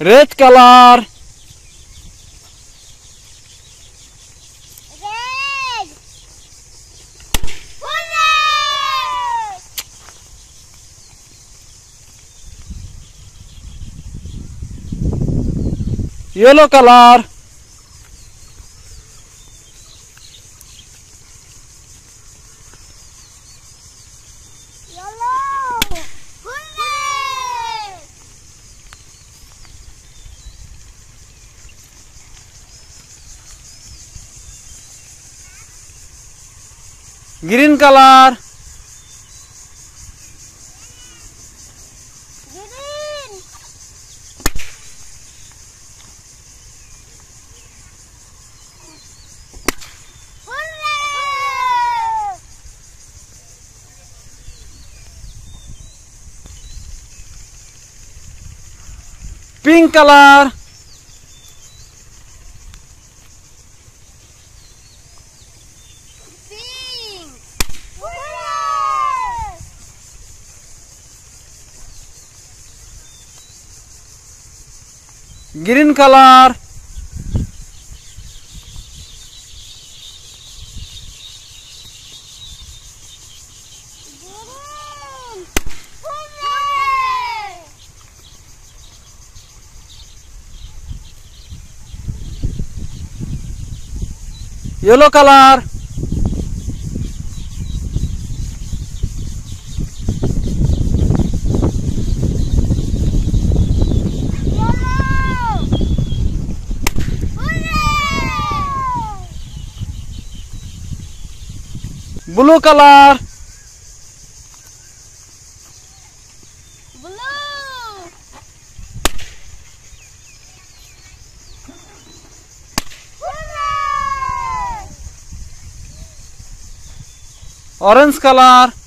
Retkalar. Red. Hurra! Yellow color. Green color. Green. Hurray! Pink color. Green color. Green. Hooray! Yellow color. Blue color. Blue. Hooray! Orange color.